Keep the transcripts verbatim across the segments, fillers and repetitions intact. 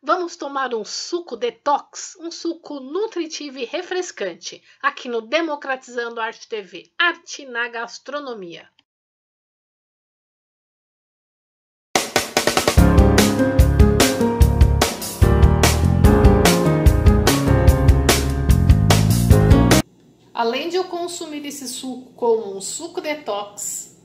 Vamos tomar um suco detox, um suco nutritivo e refrescante, aqui no Democratizando Arte T V, Arte na Gastronomia. Além de eu consumir esse suco como um suco detox,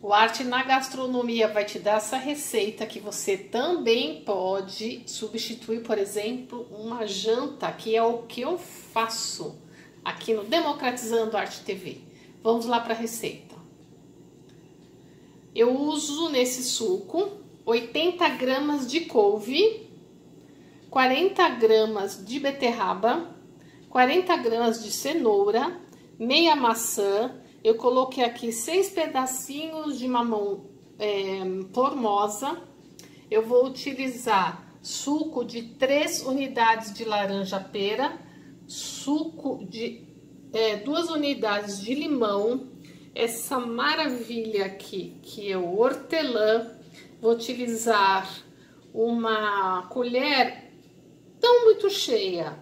o Arte na Gastronomia vai te dar essa receita que você também pode substituir, por exemplo, uma janta, que é o que eu faço aqui no Democratizando Arte T V. Vamos lá para a receita. Eu uso nesse suco oitenta gramas de couve, quarenta gramas de beterraba, quarenta gramas de cenoura, meia maçã, eu coloquei aqui seis pedacinhos de mamão é, formosa. Eu vou utilizar suco de três unidades de laranja pera, suco de é, duas unidades de limão, essa maravilha aqui que é o hortelã. Vou utilizar uma colher não muito cheia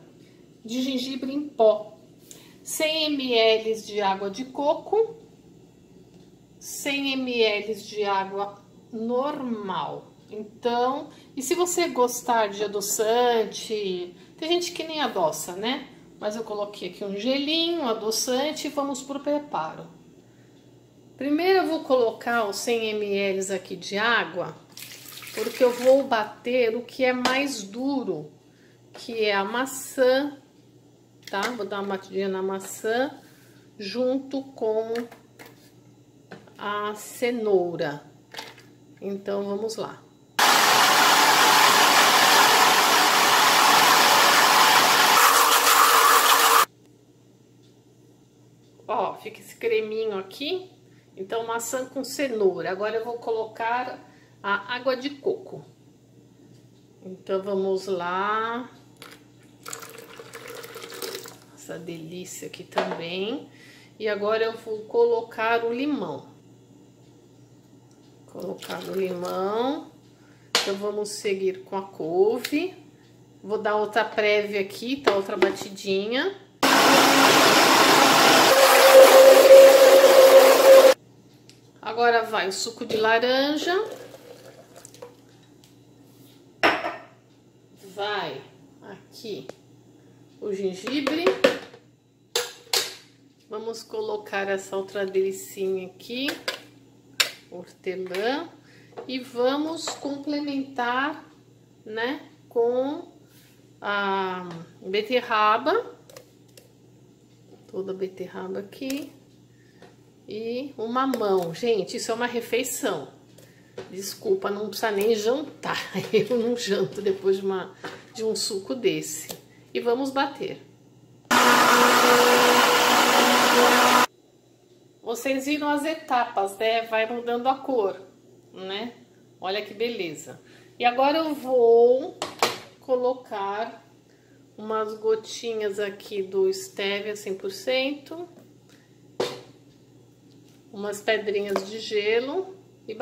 de gengibre em pó, cem mililitros de água de coco, cem mililitros de água normal. Então, e se você gostar de adoçante, tem gente que nem adoça, né? Mas eu coloquei aqui um gelinho, um adoçante, e vamos pro preparo. Primeiro eu vou colocar os cem mililitros aqui de água, porque eu vou bater o que é mais duro, que é a maçã. Tá? Vou dar uma batidinha na maçã junto com a cenoura. Então, vamos lá. Ó, fica esse creminho aqui. Então, maçã com cenoura. Agora, eu vou colocar a água de coco. Então, vamos lá. Essa delícia aqui também. E agora eu vou colocar o limão. Colocar o limão. Então vamos seguir com a couve. Vou dar outra prévia aqui, tá? Outra batidinha. Agora vai o suco de laranja. Vai aqui o gengibre. Vamos colocar essa outra delicinha aqui, hortelã, e vamos complementar, né, com a beterraba, toda a beterraba aqui, e o mamão. Gente, isso é uma refeição. Desculpa, não precisa nem jantar. Eu não janto depois de, uma, de um suco desse. E vamos bater. Vocês viram as etapas, né? Vai mudando a cor, né? Olha que beleza. E agora eu vou colocar umas gotinhas aqui do Stévia cem por cento, umas pedrinhas de gelo e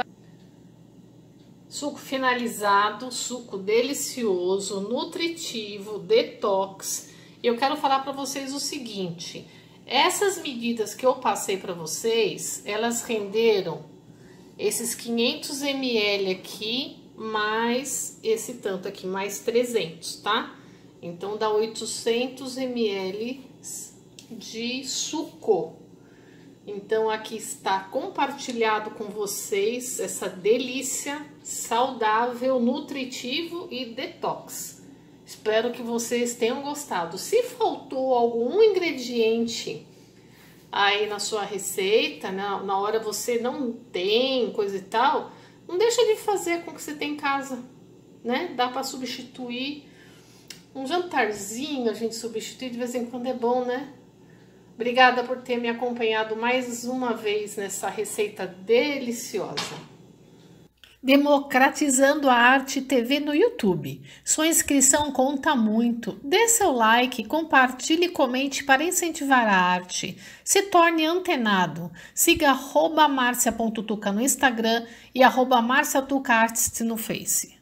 suco finalizado, suco delicioso, nutritivo, detox. E eu quero falar para vocês o seguinte: essas medidas que eu passei para vocês, elas renderam esses quinhentos mililitros aqui, mais esse tanto aqui, mais trezentos, tá? Então, dá oitocentos mililitros de suco. Então, aqui está compartilhado com vocês essa delícia saudável, nutritivo e detox. Espero que vocês tenham gostado. Se faltou algum ingrediente aí na sua receita, na, na hora você não tem, coisa e tal, não deixa de fazer com o que você tem em casa, né? Dá para substituir um jantarzinho, a gente substitui de vez em quando, é bom, né? Obrigada por ter me acompanhado mais uma vez nessa receita deliciosa. Democratizando a Arte T V no YouTube. Sua inscrição conta muito. Dê seu like, compartilhe e comente para incentivar a arte. Se torne antenado. Siga arroba marcia ponto tuca no Instagram e arroba marciatucaarts no Face.